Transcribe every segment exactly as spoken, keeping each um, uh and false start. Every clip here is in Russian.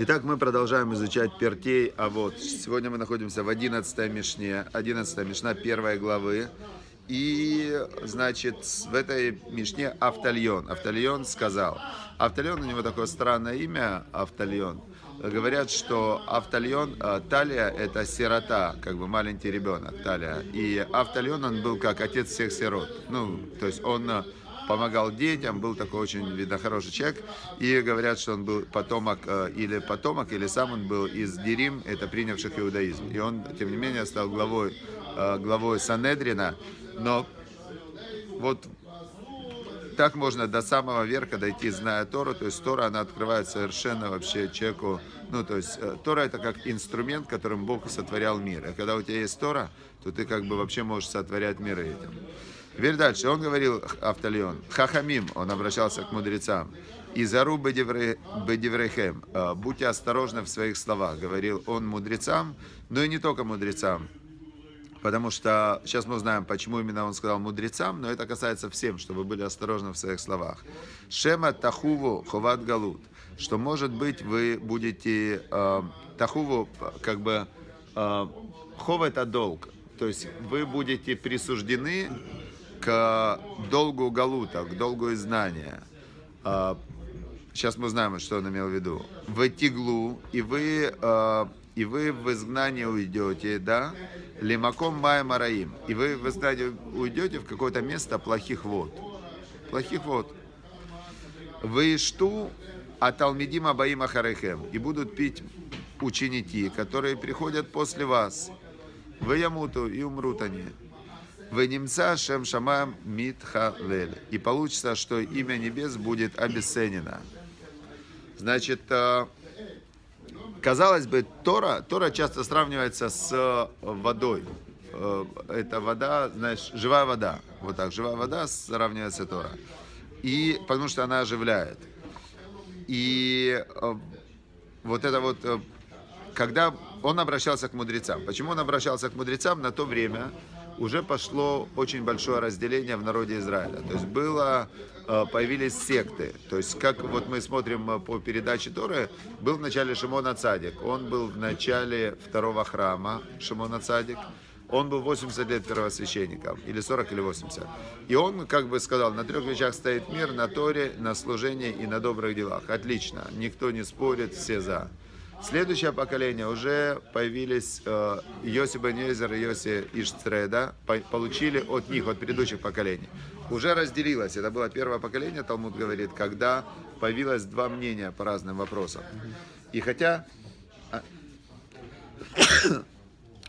Итак, мы продолжаем изучать Пиркей Авот. Сегодня мы находимся в одиннадцатой Мишне, одиннадцатая Мишна первой главы. И, значит, в этой Мишне Автальон. Автальон сказал. Автальон, у него такое странное имя, Автальон. Говорят, что Автальон, Талия — это сирота, как бы маленький ребенок, Талия. И Автальон, он был как отец всех сирот. Ну, то есть он помогал детям, был такой очень, видно, хороший человек. И говорят, что он был потомок, или потомок, или сам он был из Дерим, это принявших иудаизм. И он, тем не менее, стал главой, главой Санедрина. Но вот так можно до самого верха дойти, зная Тору. То есть Тора, она открывает совершенно вообще человеку. Ну, то есть Тора — это как инструмент, которым Бог сотворял мир. И когда у тебя есть Тора, то ты как бы вообще можешь сотворять мир этим. Теперь дальше. Он говорил, Автальон, «Хахамим», он обращался к мудрецам, «Изару бедеврехем», «Будьте осторожны в своих словах», говорил он мудрецам, но и не только мудрецам. Потому что сейчас мы узнаем, почему именно он сказал мудрецам, но это касается всем, чтобы были осторожны в своих словах. Шема тахуву ховат галут, что, может быть, вы будете э, тахуву, как бы э, хов — это долг, то есть вы будете присуждены к долгу галута, к долгу изгнания. Э, сейчас мы узнаем, что он имел в виду. В тиглу, и вы э, и вы в изгнание уйдете, да? Лимаком мая мараим. И вы в изгнание уйдете в какое-то место плохих вод. Плохих вод. Вы шту аталмидима баима харехем. И будут пить ученики, которые приходят после вас. Вы ямуту, и умрут они. Вы немца шем шамаем митхалель. И получится, что имя небес будет обесценено. Значит, казалось бы, Тора, Тора часто сравнивается с водой. Это вода, знаешь, живая вода. Вот так, живая вода сравнивается с Тора. И, потому что она оживляет. И вот это вот, когда он обращался к мудрецам. Почему он обращался к мудрецам? На то время уже пошло очень большое разделение в народе Израиля. То есть было, появились секты. То есть, как вот мы смотрим по передаче Торы, был в начале Шимон ха-Цадик. Он был в начале второго храма, Шимон ха-Цадик. Он был восемьдесят лет первосвященником, или сорок, или восемьдесят. И он как бы сказал, на трех вещах стоит мир: на Торе, на служении и на добрых делах. Отлично, никто не спорит, все за. Следующее поколение уже появились э, Йоси Бен Эзер и Йоси Иштре, да, по получили от них, от предыдущих поколений. Уже разделилось, это было первое поколение, Талмуд говорит, когда появилось два мнения по разным вопросам. И хотя а,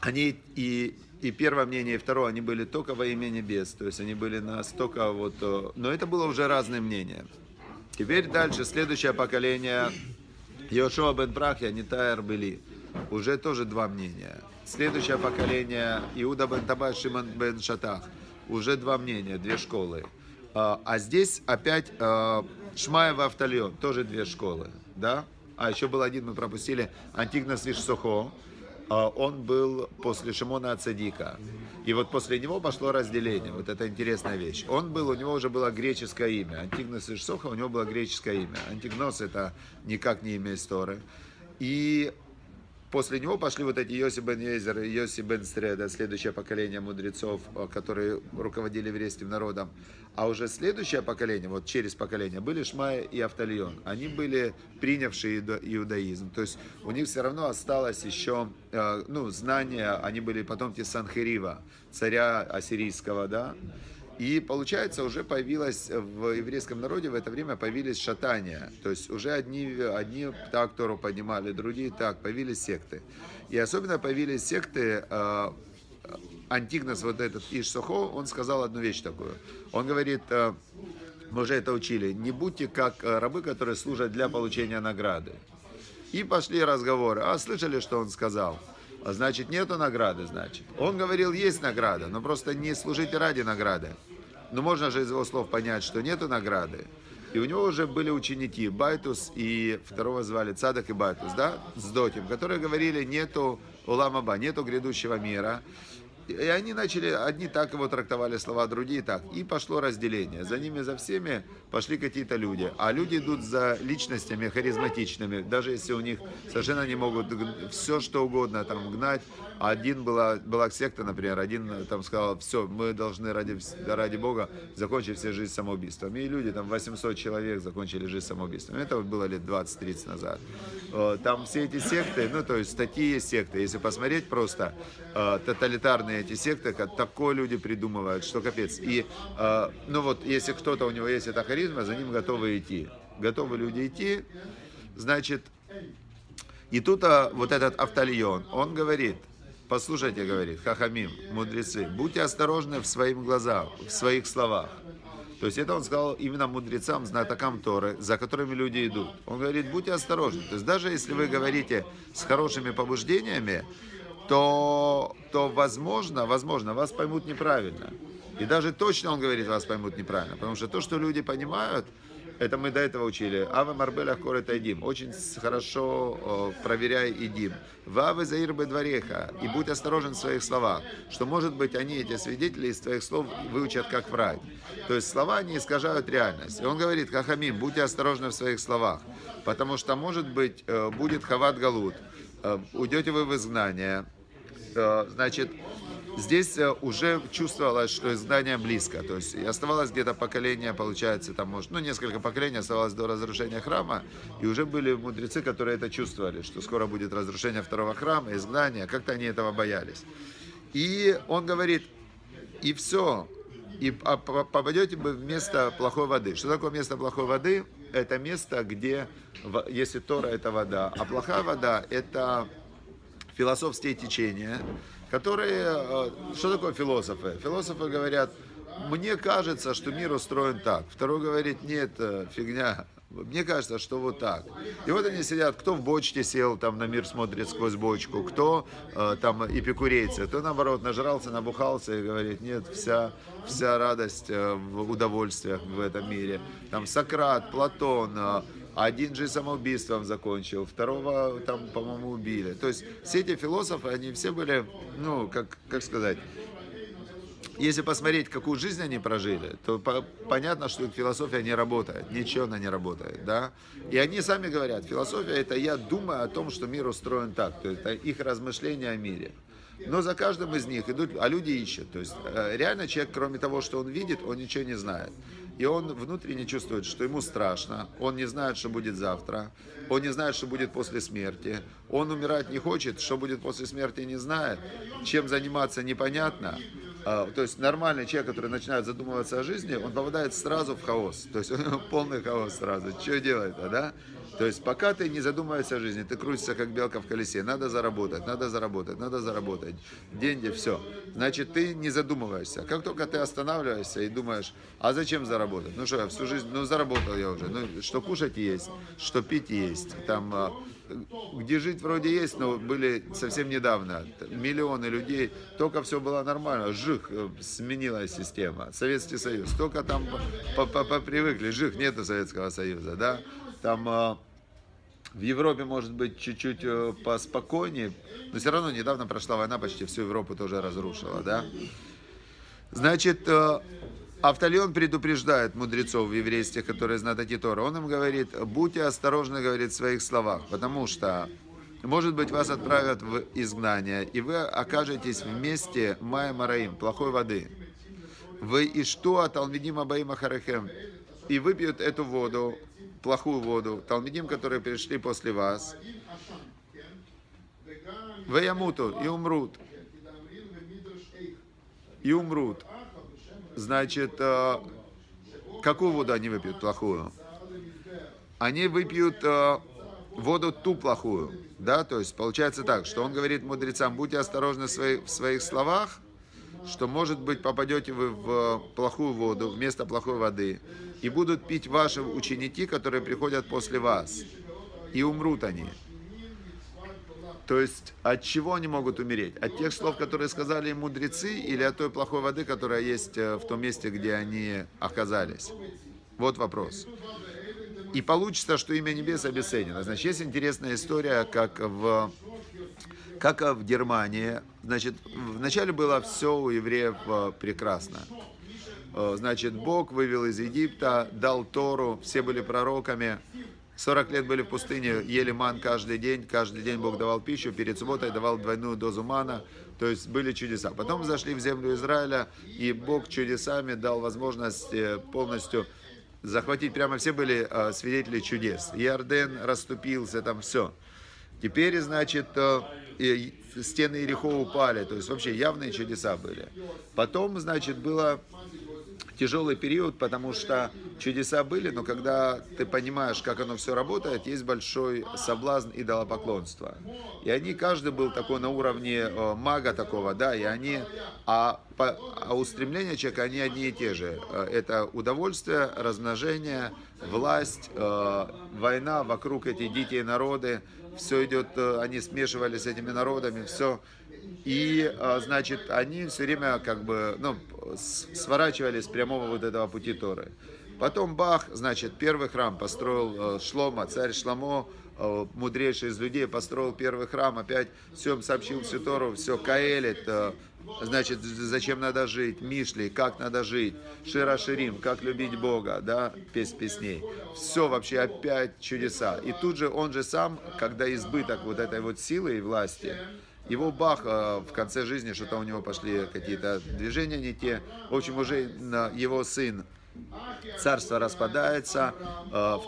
они и, и первое мнение, и второе, они были только во имя небес, то есть они были настолько вот... Но это было уже разные мнения. Теперь дальше, следующее поколение... Йеошуа бен Прахья, Нитай Арбели. Уже тоже два мнения. Следующее поколение — Иуда бен Табаш, Шимон бен Шатах. Уже два мнения, две школы. А здесь опять Шмай в Автальон, тоже две школы. Да? А еще был один, мы пропустили, Антигнос из Сохо. Он был после Шимона ха-Цадика. И вот после него пошло разделение. Вот это интересная вещь. Он был, у него уже было греческое имя. Антигнос из Сохо, у него было греческое имя. Антигнос — это никак не имя из Торы. И после него пошли вот эти Йоси бен Эзер и Йоси бен Стреда, следующее поколение мудрецов, которые руководили еврейским народом. А уже следующее поколение, вот через поколение, были Шмай и Автальон. Они были принявшие иудаизм. То есть у них все равно осталось еще, ну, знания, они были потомки Санхирива, царя ассирийского, да. И получается, уже появилось в еврейском народе в это время появились шатания. То есть уже одни, одни так Тору поднимали, другие так. Появились секты. И особенно появились секты. Э, Антигнос, вот этот Иш-Сохо, он сказал одну вещь такую. Он говорит, э, мы уже это учили, не будьте как рабы, которые служат для получения награды. И пошли разговоры. А слышали, что он сказал? Значит, нету награды, значит. Он говорил, есть награда, но просто не служите ради награды. Но можно же из его слов понять, что нету награды. И у него уже были ученики, Байтус и второго звали Цадок и Байтус, да, с Дотим, которые говорили, нету уламаба, нету грядущего мира. И они начали, одни так его трактовали слова, другие так. И пошло разделение. За ними, за всеми пошли какие-то люди. А люди идут за личностями харизматичными, даже если у них совершенно не могут все, что угодно там гнать. Один была, была секта, например, один там сказал, все, мы должны ради, ради Бога закончить все жизнь самоубийством. И люди, там восемьсот человек закончили жизнь самоубийством. Это вот было лет двадцать-тридцать назад. Там все эти секты, ну то есть такие секты, если посмотреть просто, тоталитарные эти секты, как такое люди придумывают, что капец. И, ну вот, если кто-то, у него есть эта харизма, за ним готовы идти. Готовы люди идти, значит, и тут вот этот Автальон, он говорит, послушайте, говорит, хахамим, мудрецы, будьте осторожны в своих глазах, в своих словах. То есть это он сказал именно мудрецам, знатокам Торы, за которыми люди идут. Он говорит, будьте осторожны. То есть даже если вы говорите с хорошими побуждениями, то, то возможно, возможно, вас поймут неправильно. И даже точно, он говорит, вас поймут неправильно. Потому что то, что люди понимают, это мы до этого учили. Авы марбелях коры тайдим. Очень хорошо проверяй идим. Вавы заир бы двореха. И будь осторожен в своих словах. Что может быть они, эти свидетели, из твоих слов выучат как врать. То есть слова не искажают реальность. И он говорит, хахамим, будьте осторожны в своих словах. Потому что может быть будет хават галут. Уйдете вы в изгнание. Значит, здесь уже чувствовалось, что изгнание близко. То есть оставалось где-то поколение, получается, там, может, ну, несколько поколений оставалось до разрушения храма. И уже были мудрецы, которые это чувствовали, что скоро будет разрушение второго храма, изгнание. Как-то они этого боялись. И он говорит, и все, и попадете вы в место плохой воды. Что такое место плохой воды? Это место, где, если Тора – это вода, а плохая вода – это философские течения, которые… Что такое философы? Философы говорят, мне кажется, что мир устроен так. Второй говорит, нет, фигня. Мне кажется, что вот так. И вот они сидят, кто в бочке сел, там на мир смотрит сквозь бочку, кто э, там эпикурейцы, кто наоборот нажрался, набухался и говорит, нет, вся, вся радость э, в удовольствиях в этом мире. Там Сократ, Платон, э, один же самоубийством закончил, второго там, по-моему, убили. То есть все эти философы, они все были, ну, как, как сказать... Если посмотреть, какую жизнь они прожили, то понятно, что философия не работает, ничего она не работает, да. И они сами говорят, философия – это я думаю о том, что мир устроен так, то есть это их размышления о мире. Но за каждым из них идут, а люди ищут, то есть реально человек, кроме того, что он видит, он ничего не знает. И он внутренне чувствует, что ему страшно, он не знает, что будет завтра, он не знает, что будет после смерти, он умирать не хочет, что будет после смерти не знает, чем заниматься непонятно. То есть нормальный человек, который начинает задумываться о жизни, он попадает сразу в хаос. То есть он полный хаос сразу. Что делать-то, да? То есть пока ты не задумываешься о жизни, ты крутишься как белка в колесе. Надо заработать, надо заработать, надо заработать. Деньги, все. Значит, ты не задумываешься. Как только ты останавливаешься и думаешь, а зачем заработать? Ну что, я всю жизнь, ну заработал я уже. Ну что кушать есть, что пить есть, там... Где жить вроде есть, но были совсем недавно миллионы людей, только все было нормально, жих, сменилась система, Советский Союз, только там попривыкли, жих, нету Советского Союза, да, там... В Европе, может быть, чуть-чуть поспокойнее, но все равно недавно прошла война, почти всю Европу тоже разрушила, да. Значит... Автальон предупреждает мудрецов еврейских, которые знатоки Торы. Он им говорит, будьте осторожны, говорит, в своих словах, потому что, может быть, вас отправят в изгнание, и вы окажетесь в месте Мая Мараим, плохой воды. Вы иштуа талмидим абаим ахарехем, и выпьют эту воду, плохую воду, талмидим, которые пришли после вас, вы ямуту, и умрут, и умрут. Значит, какую воду они выпьют плохую? Они выпьют воду ту плохую, да, то есть получается так, что он говорит мудрецам, будьте осторожны в своих словах, что, может быть, попадете вы в плохую воду, вместо плохой воды, и будут пить ваши ученики, которые приходят после вас, и умрут они. То есть, от чего они могут умереть? От тех слов, которые сказали им мудрецы, или от той плохой воды, которая есть в том месте, где они оказались? Вот вопрос. И получится, что имя небес обесценено. Значит, есть интересная история, как в, как в Германии Значит, вначале было все у евреев прекрасно. Значит, Бог вывел из Египта, дал Тору, все были пророками. сорок лет были в пустыне, ели ман каждый день. Каждый день Бог давал пищу, перед субботой давал двойную дозу мана. То есть были чудеса. Потом зашли в землю Израиля, и Бог чудесами дал возможность полностью захватить. Прямо все были свидетели чудес. Иорден расступился, там все. Теперь, значит, стены Иерихо упали. То есть вообще явные чудеса были. Потом, значит, было... тяжелый период, потому что чудеса были, но когда ты понимаешь, как оно все работает, есть большой соблазн идолопоклонства. И они, каждый был такой на уровне мага такого, да, и они, а, по, а устремления человека, они одни и те же. Это удовольствие, размножение, власть, война вокруг эти дикие народы, все идет, они смешивались с этими народами, все. И, значит, они все время как бы, ну, сворачивали с прямого вот этого пути Торы. Потом бах, значит, первый храм построил Шломо, царь Шломо, мудрейший из людей, построил первый храм, опять всем сообщил всю Тору, все каэлит, значит, зачем надо жить, Мишли, как надо жить, Шира Ширим, как любить Бога, да, песнь песней. Все вообще опять чудеса. И тут же он же сам, когда избыток вот этой вот силы и власти, его бах, в конце жизни что-то у него пошли какие-то движения не те. В общем, уже его сын, царство распадается.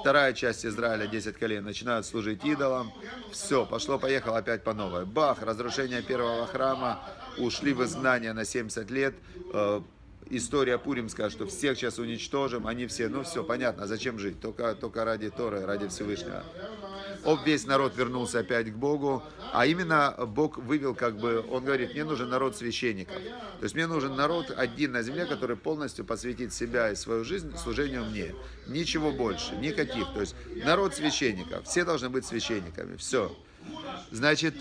Вторая часть Израиля, десять колен, начинают служить идолам. Все, пошло-поехало опять по новой. Бах, разрушение первого храма, ушли в изгнание на семьдесят лет. История пуримская, что всех сейчас уничтожим, они все, ну все, понятно, зачем жить, только, только ради Торы, ради Всевышнего. Об, весь народ вернулся опять к Богу, а именно Бог вывел, как бы, он говорит, мне нужен народ священников. То есть мне нужен народ один на земле, который полностью посвятит себя и свою жизнь служению мне. Ничего больше, никаких. То есть народ священников, все должны быть священниками, все. Значит,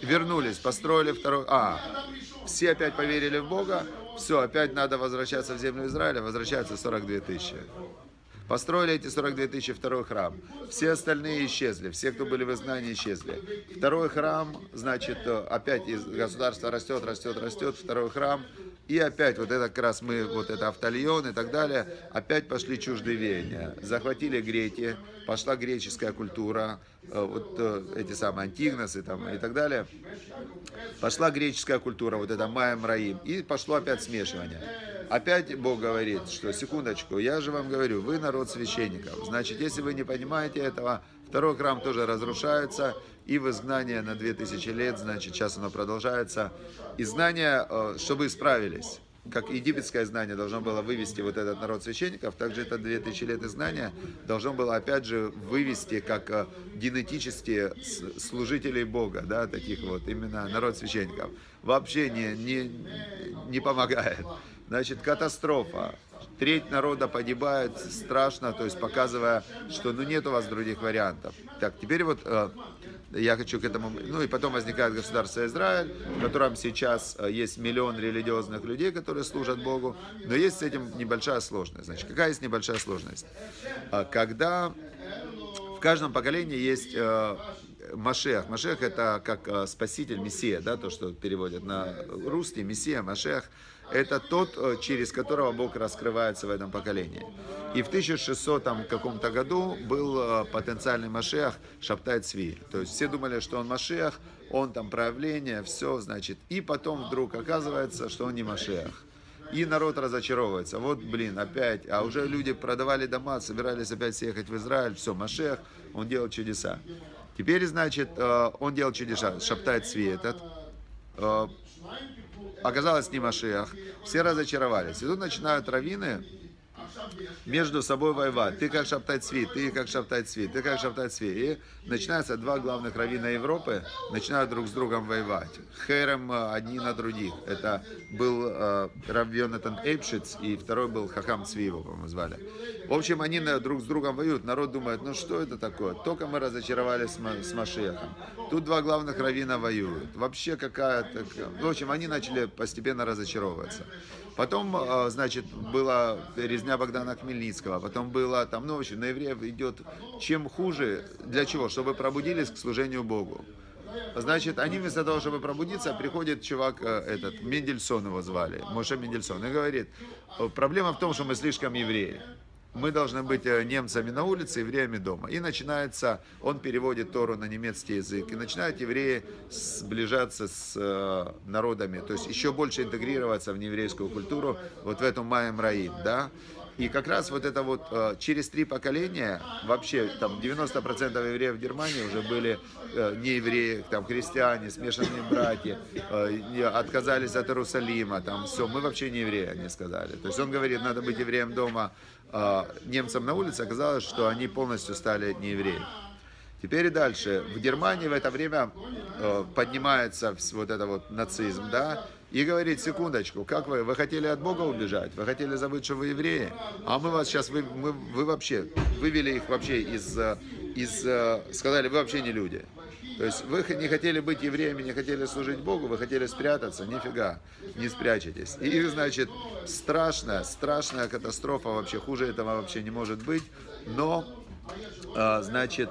вернулись, построили второй... А, все опять поверили в Бога. Все, опять надо возвращаться в землю Израиля, возвращаются сорок две тысячи. Построили эти сорок две тысячи второй храм. Все остальные исчезли, все, кто были в изгнании, исчезли. Второй храм, значит, опять государство растет, растет, растет, второй храм. И опять вот это как раз мы, вот это Автальон и так далее, опять пошли чуждые веяния. Захватили греки, пошла греческая культура, вот эти самые Антигносы там, и так далее. Пошла греческая культура, вот это Маем Раим, и пошло опять смешивание. Опять Бог говорит, что секундочку, я же вам говорю, вы народ священников. Значит, если вы не понимаете этого, второй храм тоже разрушается, и в изгнание на две тысячи лет, значит, сейчас оно продолжается. Изгнание, чтобы исправились, как египетское изгнание должно было вывести вот этот народ священников, также это две тысячи лет изгнания должно было, опять же, вывести как генетические служителей Бога, да, таких вот, именно народ священников. Вообще не, не, не помогает. Значит, катастрофа. Треть народа погибает, страшно, то есть показывая, что ну нет у вас других вариантов. Так, теперь вот э, я хочу к этому... Ну и потом возникает государство Израиль, в котором сейчас есть миллион религиозных людей, которые служат Богу, но есть с этим небольшая сложность. Значит, какая есть небольшая сложность? Когда в каждом поколении есть... Э, Машех. Машех это как спаситель, мессия, да, то, что переводят на русский, мессия, Машех. Это тот, через которого Бог раскрывается в этом поколении. И в тысяча шестисотом там, каком-то году был потенциальный Машех Шабтай Цви. То есть все думали, что он Машех, он там проявление, все, значит. И потом вдруг оказывается, что он не Машех. И народ разочаровывается. Вот, блин, опять. А уже люди продавали дома, собирались опять съехать в Израиль. Все, Машех, он делал чудеса. Теперь, значит, он делал чудеса, Шабтай Цви этот. Оказалось, не Машиах. Все разочаровались. И тут начинают раввины между собой воевать. Ты как Шабтай Цви, ты как Шабтай Цви, ты как Шабтай Цви. И начинаются два главных раввина Европы, начинают друг с другом воевать. Херем одни на других. Это был Рабьонетан Эйпшиц, и второй был Хахам Цви, его, по-моему, звали. В общем, они друг с другом воюют. Народ думает, ну что это такое? Только мы разочаровались с Машиахом. Тут два главных раввина воюют. Вообще какая-то... В общем, они начали постепенно разочаровываться. Потом, значит, была резня Богдана Хмельницкого, потом была там, ну, в общем, на евреев идет, чем хуже, для чего? Чтобы пробудились к служению Богу. Значит, они вместо того, чтобы пробудиться, приходит чувак, этот, Мендельсон его звали, Моше Мендельсон, и говорит, проблема в том, что мы слишком евреи. Мы должны быть немцами на улице, евреями дома. И начинается, он переводит Тору на немецкий язык, и начинают евреи сближаться с народами, то есть еще больше интегрироваться в нееврейскую культуру, вот в эту Маем Раим, да. И как раз вот это вот через три поколения, вообще там девяносто процентов евреев в Германии уже были не евреи, там христиане, смешанные братья, отказались от Иерусалима, там все, мы вообще не евреи, они сказали. То есть он говорит, надо быть евреем дома, немцам на улице, оказалось, что они полностью стали не евреи. Теперь и дальше. В Германии в это время поднимается вот это вот нацизм, да, и говорит, секундочку, как вы, вы хотели от Бога убежать? Вы хотели забыть, что вы евреи? А мы вас сейчас, вы, мы, вы вообще, вывели их вообще из, из, сказали, вы вообще не люди. То есть вы не хотели быть евреями, не хотели служить Богу, вы хотели спрятаться, нифига, не спрячетесь. И, значит, страшная, страшная катастрофа вообще, хуже этого вообще не может быть, но, значит...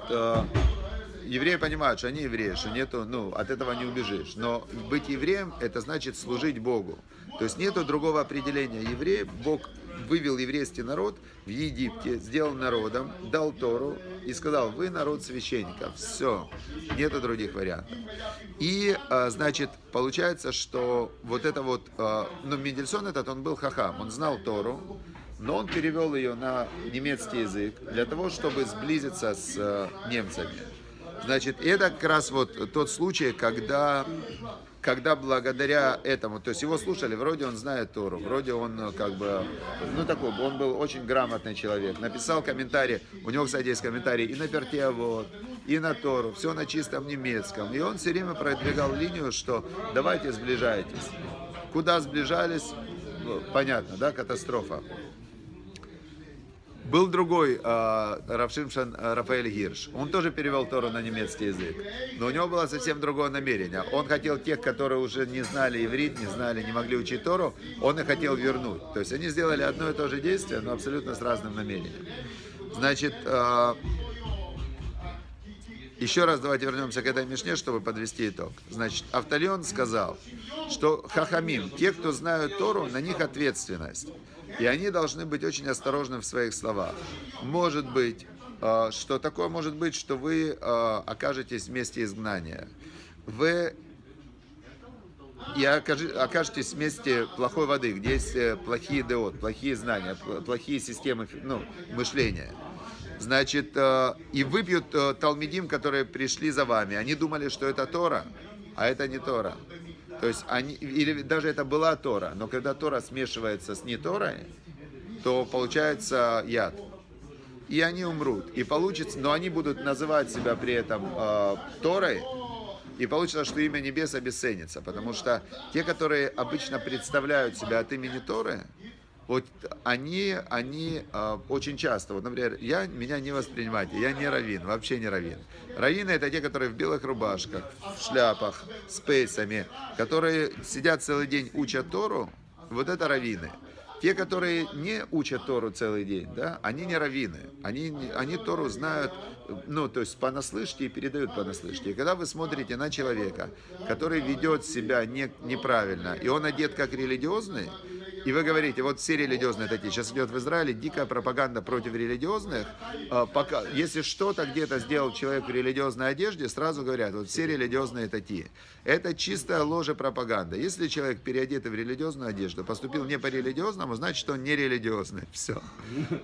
Евреи понимают, что они евреи, что нету, ну, от этого не убежишь. Но быть евреем, это значит служить Богу. То есть нету другого определения еврея. Бог вывел еврейский народ в Египте, сделал народом, дал Тору и сказал, вы народ священников. Все, нету других вариантов. И, значит, получается, что вот это вот, ну, Мендельсон этот, он был хахам, он знал Тору. Но он перевел ее на немецкий язык для того, чтобы сблизиться с немцами. Значит, это как раз вот тот случай, когда, когда благодаря этому, то есть его слушали, вроде он знает Тору, вроде он как бы, ну такой, он был очень грамотный человек, написал комментарий, у него, кстати, есть комментарий и на Пиркей Авот, и на Тору, все на чистом немецком, и он все время продвигал линию, что давайте сближайтесь. Куда сближались, понятно, да, катастрофа. Был другой э, Равшимшан Рафаэль Гирш, он тоже перевел Тору на немецкий язык, но у него было совсем другое намерение. Он хотел тех, которые уже не знали иврит, не знали, не могли учить Тору, он их хотел вернуть. То есть они сделали одно и то же действие, но абсолютно с разным намерением. Значит, э, еще раз давайте вернемся к этой Мишне, чтобы подвести итог. Значит, Автальон сказал, что хахамим, те, кто знают Тору, на них ответственность. И они должны быть очень осторожны в своих словах. Может быть, что такое может быть, что вы окажетесь в месте изгнания. Вы и окажетесь в месте плохой воды, где есть плохие идеот, плохие знания, плохие системы, ну, мышления. Значит, и выпьют талмидим, которые пришли за вами. Они думали, что это Тора, а это не Тора. То есть они, или даже это была Тора, но когда Тора смешивается с не Торой, то получается яд. И они умрут, и получится, но они будут называть себя при этом э, Торой, и получится, что имя небес обесценится, потому что те, которые обычно представляют себя от имени Торы, вот они, они э, очень часто, вот, например, я, меня не воспринимайте, я не раввин, вообще не раввин. Раввины — это те, которые в белых рубашках, в шляпах, с пейсами, которые сидят целый день, учат Тору, вот это раввины. Те, которые не учат Тору целый день, да, они не раввины, они, они Тору знают, ну, то есть понаслышке и передают понаслышке. И когда вы смотрите на человека, который ведет себя не, неправильно, и он одет как религиозный, и вы говорите, вот все религиозные такие, сейчас идет в Израиле дикая пропаганда против религиозных, пока, если что-то где-то сделал человек в религиозной одежде, сразу говорят, вот все религиозные такие. Это чистая ложь пропаганда. Если человек переодетый в религиозную одежду, поступил не по-религиозному, значит, он не религиозный. Все.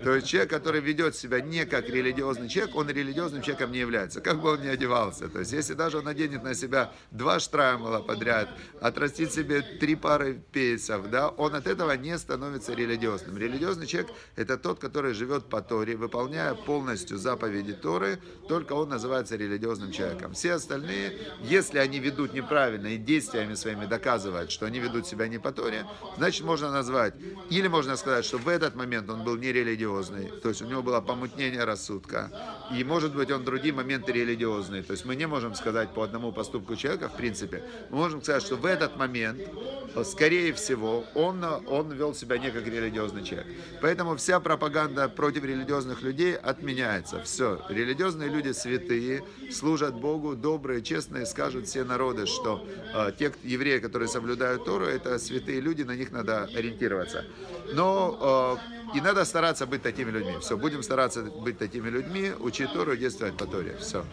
То есть человек, который ведет себя не как религиозный человек, он религиозным человеком не является, как бы он ни одевался. То есть если даже он оденет на себя два штраймала подряд, отрастит себе три пары пейсов, да, он от этого не становится религиозным. Религиозный человек — это тот, который живет по Торе, выполняя полностью заповеди Торы, только он называется религиозным человеком. Все остальные, если они ведут неправильно и действиями своими доказывают, что они ведут себя не по Торе, значит, можно назвать, или можно сказать, что в этот момент он был нерелигиозный, то есть у него было помутнение рассудка, и, может быть, он другие моменты религиозные. То есть мы не можем сказать по одному поступку человека, в принципе, мы можем сказать, что в этот момент, скорее всего, он, он он вел себя не как религиозный человек. Поэтому вся пропаганда против религиозных людей отменяется. Все. Религиозные люди святые, служат Богу, добрые, честные. Скажут все народы, что э, те евреи, которые соблюдают Тору, это святые люди, на них надо ориентироваться. Но э, и надо стараться быть такими людьми. Все. Будем стараться быть такими людьми, учить Тору и действовать по Торе. Все.